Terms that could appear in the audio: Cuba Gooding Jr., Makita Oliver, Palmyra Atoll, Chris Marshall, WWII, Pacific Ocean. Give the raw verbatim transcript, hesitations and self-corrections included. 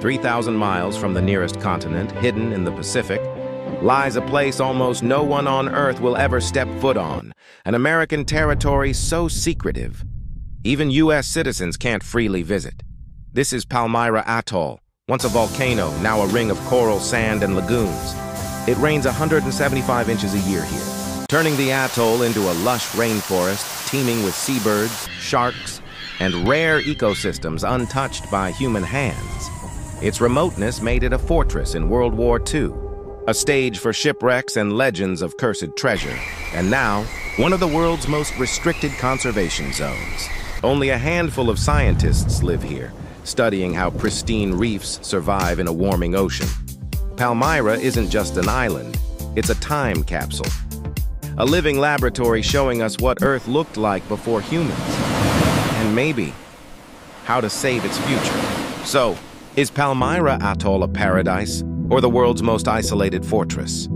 three thousand miles from the nearest continent, hidden in the Pacific, lies a place almost no one on Earth will ever step foot on, an American territory so secretive, even U S citizens can't freely visit. This is Palmyra Atoll, once a volcano, now a ring of coral, sand, and lagoons. It rains one hundred seventy-five inches a year here, turning the atoll into a lush rainforest teeming with seabirds, sharks, and rare ecosystems untouched by human hands. Its remoteness made it a fortress in World War Two, a stage for shipwrecks and legends of cursed treasure, and now, one of the world's most restricted conservation zones. Only a handful of scientists live here, studying how pristine reefs survive in a warming ocean. Palmyra isn't just an island, it's a time capsule, a living laboratory showing us what Earth looked like before humans, and maybe how to save its future. So, is Palmyra Atoll a paradise, or the world's most isolated fortress?